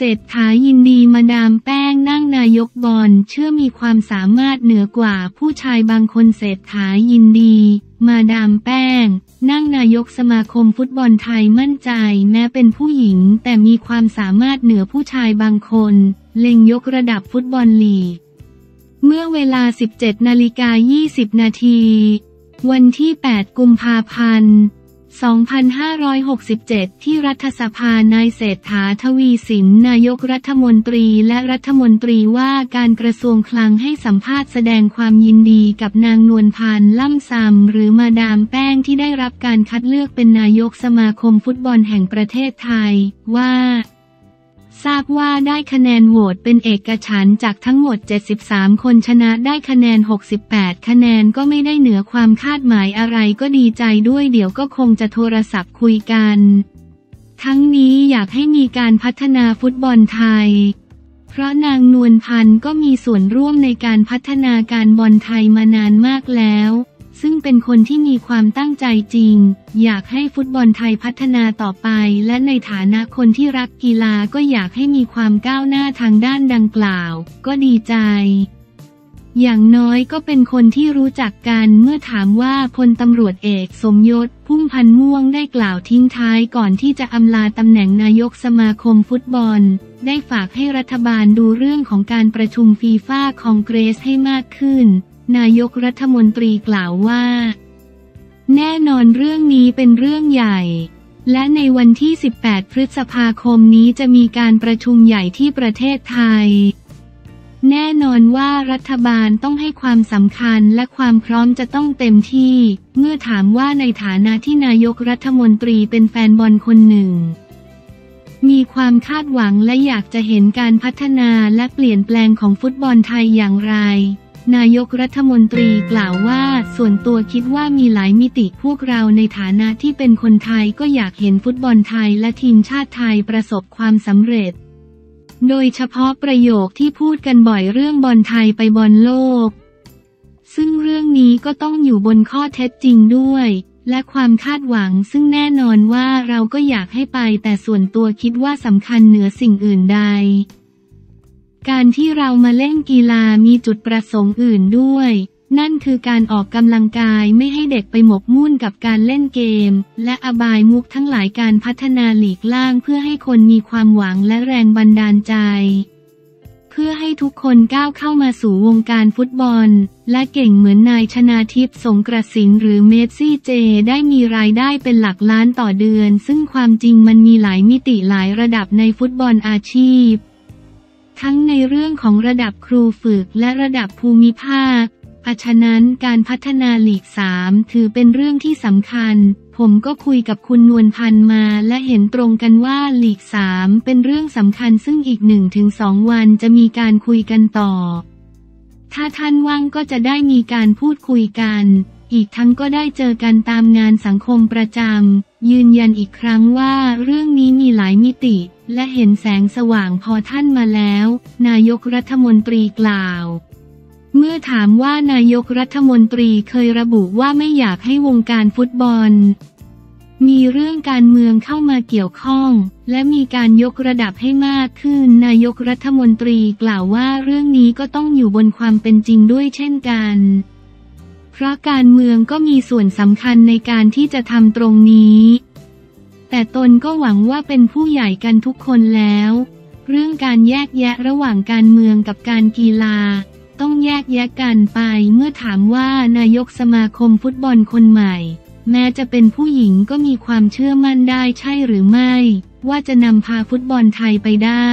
เศรษฐายินดีมาดามแป้งนั่งนายกบอลเชื่อมีความสามารถเหนือกว่าผู้ชายบางคนเศรษฐายินดีมาดามแป้งนั่งนายกสมาคมฟุตบอลไทยมั่นใจแม้เป็นผู้หญิงแต่มีความสามารถเหนือผู้ชายบางคนเล็งยกระดับฟุตบอลลีกเมื่อเวลา 17:20 นาทีวันที่ 8 กุมภาพันธ์ 2567 ที่รัฐสภานายเศรษฐา ทวีสินนายกรัฐมนตรีและรัฐมนตรีว่าการกระทรวงคลังให้สัมภาษณ์แสดงความยินดีกับนางนวลพันธ์ ล่ำซำหรือมาดามแป้งที่ได้รับการคัดเลือกเป็นนายกสมาคมฟุตบอลแห่งประเทศไทยว่าทราบว่าได้คะแนนโหวตเป็นเอกฉันท์จากทั้งหมด73คนชนะได้คะแนน68คะแนนก็ไม่ได้เหนือความคาดหมายอะไรก็ดีใจด้วยเดี๋ยวก็คงจะโทรศัพท์คุยกันทั้งนี้อยากให้มีการพัฒนาฟุตบอลไทยเพราะนางนวลพันธ์ก็มีส่วนร่วมในการพัฒนาการบอลไทยมานานมากแล้วซึ่งเป็นคนที่มีความตั้งใจจริงอยากให้ฟุตบอลไทยพัฒนาต่อไปและในฐานะคนที่รักกีฬาก็อยากให้มีความก้าวหน้าทางด้านดังกล่าวก็ดีใจอย่างน้อยก็เป็นคนที่รู้จักกันเมื่อถามว่าพลตำรวจเอกสมยศพุ่มพันธุ์ม่วงได้กล่าวทิ้งท้ายก่อนที่จะอำลาตำแหน่งนายกสมาคมฟุตบอลได้ฝากให้รัฐบาลดูเรื่องของการประชุมฟีฟ่าคองเกรสให้มากขึ้นนายกรัฐมนตรีกล่าวว่าแน่นอนเรื่องนี้เป็นเรื่องใหญ่และในวันที่ 18 พฤษภาคมนี้จะมีการประชุมใหญ่ที่ประเทศไทยแน่นอนว่ารัฐบาลต้องให้ความสำคัญและความพร้อมจะต้องเต็มที่เมื่อถามว่าในฐานะที่นายกรัฐมนตรีเป็นแฟนบอลคนหนึ่งมีความคาดหวังและอยากจะเห็นการพัฒนาและเปลี่ยนแปลงของฟุตบอลไทยอย่างไรนายกรัฐมนตรีกล่าวว่าส่วนตัวคิดว่ามีหลายมิติพวกเราในฐานะที่เป็นคนไทยก็อยากเห็นฟุตบอลไทยและทีมชาติไทยประสบความสำเร็จโดยเฉพาะประโยคที่พูดกันบ่อยเรื่องบอลไทยไปบอลโลกซึ่งเรื่องนี้ก็ต้องอยู่บนข้อเท็จจริงด้วยและความคาดหวังซึ่งแน่นอนว่าเราก็อยากให้ไปแต่ส่วนตัวคิดว่าสำคัญเหนือสิ่งอื่นใดการที่เรามาเล่นกีฬามีจุดประสงค์อื่นด้วยนั่นคือการออกกำลังกายไม่ให้เด็กไปหมกมุ่นกับการเล่นเกมและอบายมุขทั้งหลายการพัฒนาหลีกล่างเพื่อให้คนมีความหวังและแรงบันดาลใจเพื่อให้ทุกคนก้าวเข้ามาสู่วงการฟุตบอลและเก่งเหมือนนายชนาธิป สงกระสินหรือเมสซี่เจได้มีรายได้เป็นหลักล้านต่อเดือนซึ่งความจริงมันมีหลายมิติหลายระดับในฟุตบอลอาชีพทั้งในเรื่องของระดับครูฝึกและระดับภูมิภาคฉะนั้นการพัฒนาลีก3ถือเป็นเรื่องที่สำคัญผมก็คุยกับคุณนวลพันธ์มาและเห็นตรงกันว่าลีก3เป็นเรื่องสำคัญซึ่งอีก 1-2 วันจะมีการคุยกันต่อถ้าท่านว่างก็จะได้มีการพูดคุยกันอีกทั้งก็ได้เจอกันตามงานสังคมประจำยืนยันอีกครั้งว่าเรื่องนี้มีหลายมิติและเห็นแสงสว่างพอท่านมาแล้วนายกรัฐมนตรีกล่าวเมื่อถามว่านายกรัฐมนตรีเคยระบุว่าไม่อยากให้วงการฟุตบอลมีเรื่องการเมืองเข้ามาเกี่ยวข้องและมีการยกระดับให้มากขึ้นนายกรัฐมนตรีกล่าวว่าเรื่องนี้ก็ต้องอยู่บนความเป็นจริงด้วยเช่นกันเพราะการเมืองก็มีส่วนสำคัญในการที่จะทำตรงนี้แต่ตนก็หวังว่าเป็นผู้ใหญ่กันทุกคนแล้วเรื่องการแยกแยะระหว่างการเมืองกับการกีฬาต้องแยกแยะกันไปเมื่อถามว่านายกสมาคมฟุตบอลคนใหม่แม้จะเป็นผู้หญิงก็มีความเชื่อมั่นได้ใช่หรือไม่ว่าจะนำพาฟุตบอลไทยไปได้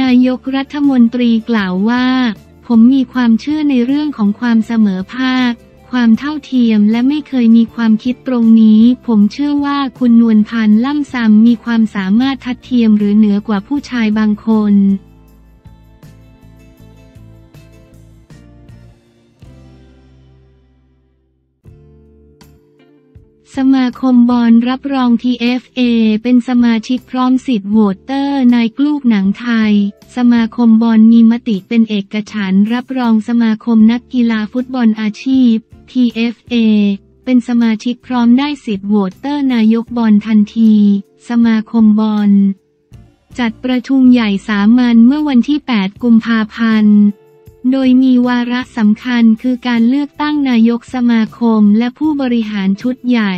นายกรัฐมนตรีกล่าวว่าผมมีความเชื่อในเรื่องของความเสมอภาคความเท่าเทียมและไม่เคยมีความคิดตรงนี้ผมเชื่อว่าคุณนวลพันธ์ล่ำซำมีความสามารถทัดเทียมหรือเหนือกว่าผู้ชายบางคนสมาคมบอลรับรอง TFA เป็นสมาชิกพร้อมสิทธิ์โหวตเตอร์นายกลูกหนังไทยสมาคมบอลมีมติเป็นเอกฉันท์รับรองสมาคมนักกีฬาฟุตบอลอาชีพ TFA เป็นสมาชิกพร้อมได้สิทธิ์โหวตเตอร์นายกบอลทันทีสมาคมบอล จัดประชุมใหญ่สามัญเมื่อวันที่ 8 กุมภาพันธ์โดยมีวาระสำคัญคือการเลือกตั้งนายกสมาคมและผู้บริหารชุดใหญ่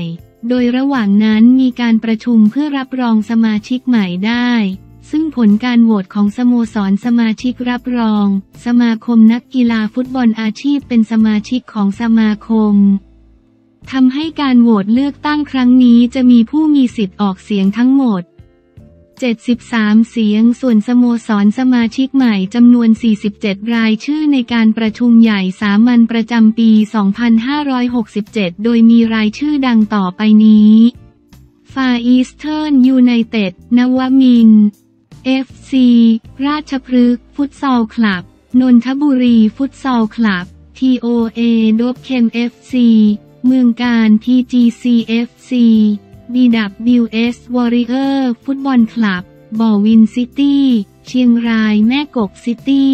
โดยระหว่างนั้นมีการประชุมเพื่อรับรองสมาชิกใหม่ได้ซึ่งผลการโหวตของสโมสรสมาชิกรับรองสมาคมนักกีฬาฟุตบอลอาชีพเป็นสมาชิกของสมาคมทำให้การโหวตเลือกตั้งครั้งนี้จะมีผู้มีสิทธิ์ออกเสียงทั้งหมด73เสียงส่วนสโมสรสมาชิกใหม่จำนวน47รายชื่อในการประชุมใหญ่สามัญประจำปี2567โดยมีรายชื่อดังต่อไปนี้ฟาอีสเทิร์นยูไนเต็ดนวมินทร์FC ราชพฤกษ์ฟุตซอลคลับนนทบุรีฟุตซอลคลับ TOA โดบเคม FC เมืองการ PGC FC BWS Warrior ฟุตบอลคลับ บ่อวินซิตี้เชียงรายแม่กกซิตี้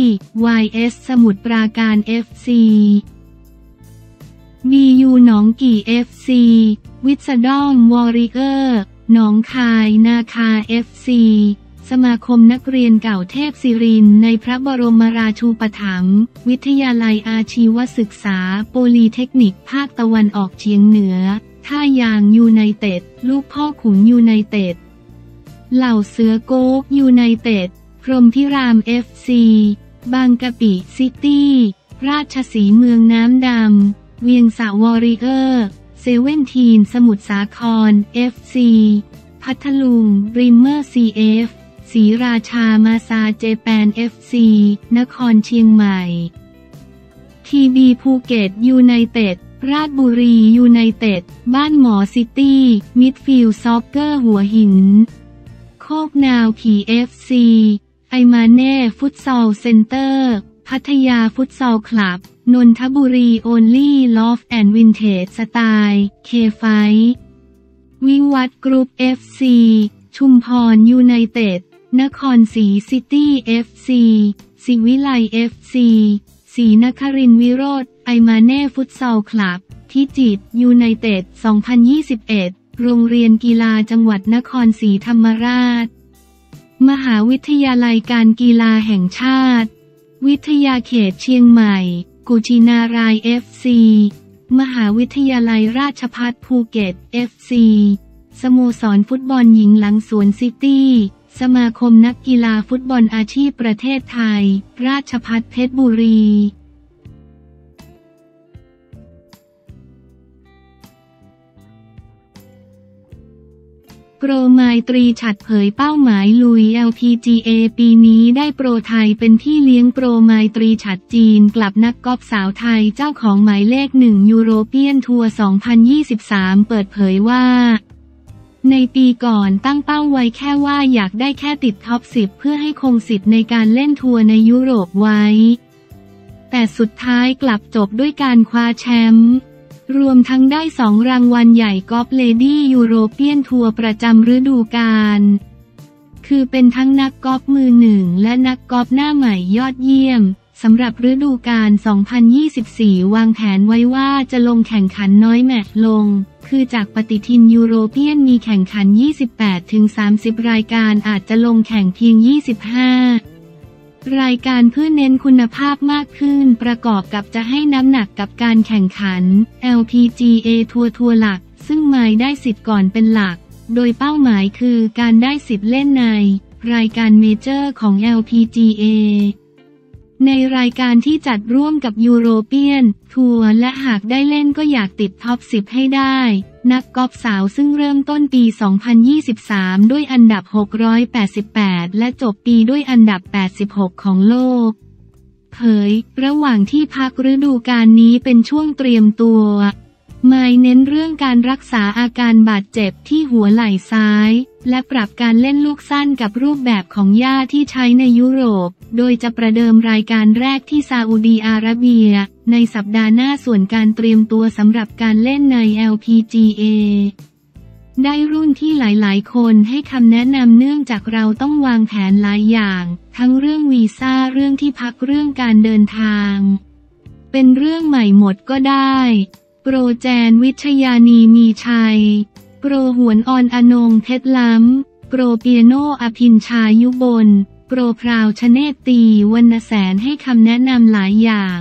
YS สมุทรปราการ FC BU หนองกี่ FC วิสดอม Warrior หนองคายนาคา FCสมาคมนักเรียนเก่าเทพศิรินทร์ในพระบรมราชูปถัมภ์วิทยาลัยอาชีวศึกษาโปลีเทคนิคภาคตะวันออกเฉียงเหนือท่ายางยูไนเต็ดลูกพ่อขุนยูไนเต็ดเหล่าเสือโก๊กยูไนเต็ดพรหมพิราม FC บางกะปิซิตี้ราชสีเมืองน้ำดำเวียงสาวอริเออร์เซเว่นทีนสมุทรสาคร FC พัทลุงริมเมอร์ CFศรีราชามาซาเจแปน FC นครเชียงใหม่ทีบีภูเก็ตยูไนเต็ดราชบุรียูไนเต็ดบ้านหมอซิตี้มิดฟิลด์ซอฟเกอร์หัวหินโคกนาวขี่ FC ไอมาเน่ฟุตซอลเซ็นเตอร์พัทยาฟุตซอลคลับนนทบุรีโอนลี่ลอฟแอนด์วินเทจสไตล์เคไฟวิวัฒน์กรุ๊ป FC ชุมพรยูไนเต็ดนครศรีซิตี้ FC ศิวิไล FC ศรีนครินทร์วิโรจน์ไอมาเน่ฟุตซอลคลับพิจิตรยูไนเต็ด2021โรงเรียนกีฬาจังหวัดนครศรีธรรมราชมหาวิทยาลัยการกีฬาแห่งชาติวิทยาเขตเชียงใหม่กุชินาราย FC มหาวิทยาลัยราชภัฏภูเก็ต FC สโมสรฟุตบอลหญิงหลังสวนซิตี้สมาคมนักกีฬาฟุตบอลอาชีพประเทศไทยราชภัฏเพชรบุรีโปรไมตรีฉัตรเผยเป้าหมายลุย LPGA ปีนี้ได้โปรไทยเป็นที่เลี้ยงโปรไมตรีฉัตรจีนกลับนักกอล์ฟสาวไทยเจ้าของหมายเลข1ยูโรเปียนทัวร์2023เปิดเผยว่าในปีก่อนตั้งเป้าไว้แค่ว่าอยากได้แค่ติดท็อป10เพื่อให้คงสิทธิ์ในการเล่นทัวร์ในยุโรปไว้แต่สุดท้ายกลับจบด้วยการคว้าแชมป์รวมทั้งได้2รางวัลใหญ่กอล์ฟเลดี้ยูโรเปียนทัวร์ประจำฤดูกาลคือเป็นทั้งนักกอล์ฟมือหนึ่งและนักกอล์ฟหน้าใหม่ยอดเยี่ยมสำหรับฤดูกาล2024วางแผนไว้ว่าจะลงแข่งขันน้อยแมตช์ลงคือจากปฏิทินยูโรเปียนมีแข่งขัน 28-30 รายการอาจจะลงแข่งเพียง25 รายการเพื่อเน้นคุณภาพมากขึ้นประกอบกับจะให้น้ำหนักกับการแข่งขัน LPGA ทัวร์หลักซึ่งหมายได้สิทธิ์ก่อนเป็นหลักโดยเป้าหมายคือการได้สิทธิ์เล่นในรายการเมเจอร์ของ LPGAในรายการที่จัดร่วมกับยูโรเปียนทัวร์และหากได้เล่นก็อยากติดท็อป10ให้ได้นักกอล์ฟสาวซึ่งเริ่มต้นปี2023ด้วยอันดับ688และจบปีด้วยอันดับ86ของโลกเผยระหว่างที่พักฤดูกาลนี้เป็นช่วงเตรียมตัวหมายเน้นเรื่องการรักษาอาการบาดเจ็บที่หัวไหล่ซ้ายและปรับการเล่นลูกสั้นกับรูปแบบของหญ้าที่ใช้ในยุโรปโดยจะประเดิมรายการแรกที่ซาอุดีอาระเบียในสัปดาห์หน้าส่วนการเตรียมตัวสำหรับการเล่นใน LPGA ได้รุ่นที่หลายๆคนให้คำแนะนำเนื่องจากเราต้องวางแผนหลายอย่างทั้งเรื่องวีซ่าเรื่องที่พักเรื่องการเดินทางเป็นเรื่องใหม่หมดก็ได้โปรแจนวิชยานีมีชัยโปรหวนออนอนงเพชรล้ำ โปรเปียโนอภินชายุบลโปรพราวชเนตตีวรรณแสนให้คำแนะนำหลายอย่าง